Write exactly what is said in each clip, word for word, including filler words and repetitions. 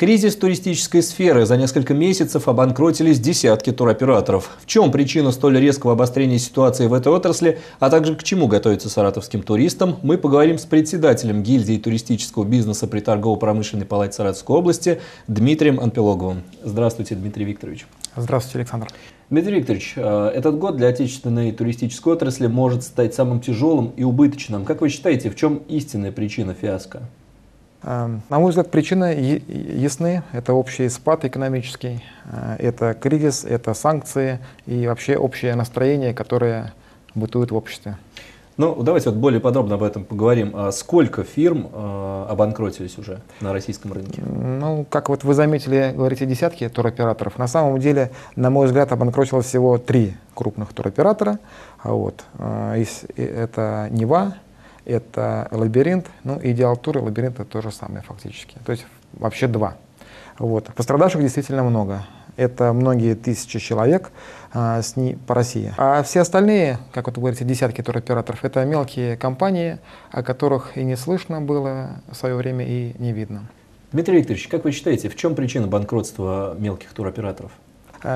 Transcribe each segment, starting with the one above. Кризис туристической сферы. За несколько месяцев обанкротились десятки туроператоров. В чем причина столь резкого обострения ситуации в этой отрасли, а также к чему готовиться саратовским туристам, мы поговорим с председателем гильдии туристического бизнеса при Торгово-промышленной палате Саратовской области Дмитрием Анпилоговым. Здравствуйте, Дмитрий Викторович. Здравствуйте, Александр. Дмитрий Викторович, этот год для отечественной туристической отрасли может стать самым тяжелым и убыточным. Как вы считаете, в чем истинная причина фиаско? На мой взгляд, причины ясны. Это общий спад экономический, это кризис, это санкции и вообще общее настроение, которое бытует в обществе. Ну, давайте вот более подробно об этом поговорим. Сколько фирм обанкротились уже на российском рынке? Ну, как вот вы заметили, говорите, десятки туроператоров. На самом деле, на мой взгляд, обанкротилось всего три крупных туроператора. Вот. Это Нева, это Лабиринт, ну, Идеал-тур и Лабиринт — это то же самое фактически. То есть вообще два. Вот. Пострадавших действительно много. Это многие тысячи человек а, с не, по России. А все остальные, как вот вы говорите, десятки туроператоров, это мелкие компании, о которых и не слышно было в свое время, и не видно. Дмитрий Викторович, как вы считаете, в чем причина банкротства мелких туроператоров?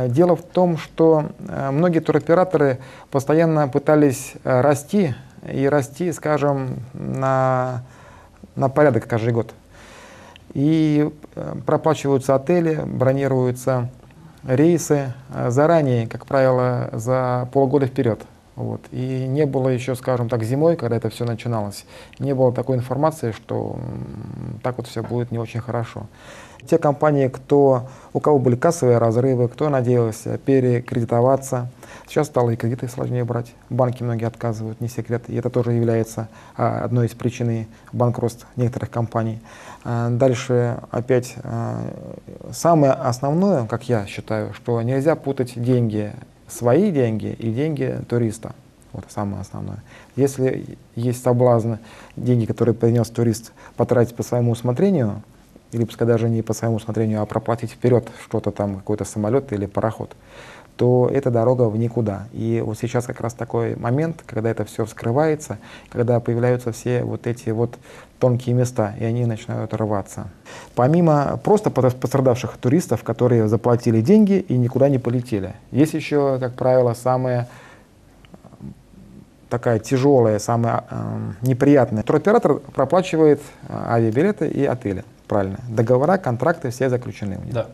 Дело в том, что многие туроператоры постоянно пытались расти, и расти, скажем, на, на порядок каждый год. И проплачиваются отели, бронируются рейсы заранее, как правило, за полгода вперед. Вот. И не было еще, скажем так, зимой, когда это все начиналось, не было такой информации, что так вот все будет не очень хорошо. Те компании, кто, у кого были кассовые разрывы, кто надеялся перекредитоваться, сейчас стало и кредиты сложнее брать. Банки многие отказывают, не секрет. И это тоже является одной из причин банкротства некоторых компаний. Дальше опять самое основное, как я считаю, что нельзя путать деньги, свои деньги и деньги туриста. Вот самое основное. Если есть соблазн деньги, которые принес турист, потратить по своему усмотрению, или пускай даже не по своему усмотрению, а проплатить вперед что-то там, какой-то самолет или пароход, то эта дорога в никуда. И вот сейчас как раз такой момент, когда это все вскрывается, когда появляются все вот эти вот тонкие места, и они начинают рваться. Помимо просто пострадавших туристов, которые заплатили деньги и никуда не полетели, есть еще, как правило, самые... такая тяжелая, самая э, неприятная. Туроператор проплачивает авиабилеты и отели, правильно. Договора, контракты все заключены у них. Да.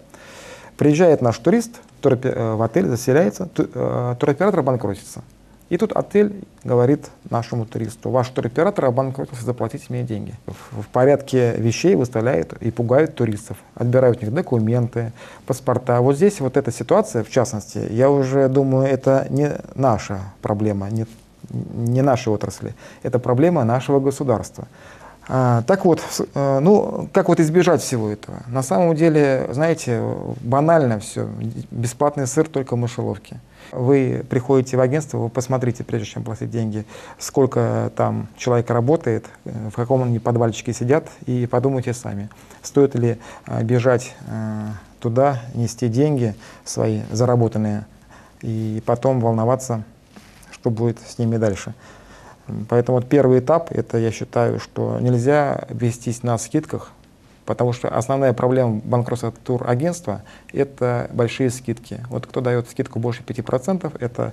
Приезжает наш турист, туроп... в отель заселяется, ту... э, туроператор банкротится. И тут отель говорит нашему туристу: ваш туроператор обанкротился, заплатите мне деньги. В порядке вещей выставляют и пугают туристов, отбирают у них документы, паспорта. Вот здесь вот эта ситуация, в частности, я уже думаю, это не наша проблема, не не нашей отрасли, это проблема нашего государства. А, так вот, ну, как вот избежать всего этого? На самом деле, знаете, банально все, бесплатный сыр только в мышеловке. Вы приходите в агентство, вы посмотрите, прежде чем платить деньги, сколько там человек работает, в каком они подвальчике сидят, и подумайте сами, стоит ли бежать туда, нести деньги свои заработанные, и потом волноваться, что будет с ними дальше. Поэтому вот первый этап, это я считаю, что нельзя вестись на скидках, потому что основная проблема банкротства турагентства – это большие скидки. Вот кто дает скидку больше пяти процентов, это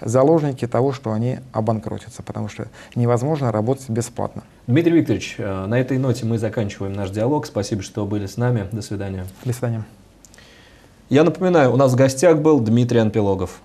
заложники того, что они обанкротятся, потому что невозможно работать бесплатно. Дмитрий Викторович, на этой ноте мы заканчиваем наш диалог. Спасибо, что были с нами. До свидания. До свидания. Я напоминаю, у нас в гостях был Дмитрий Анпилогов.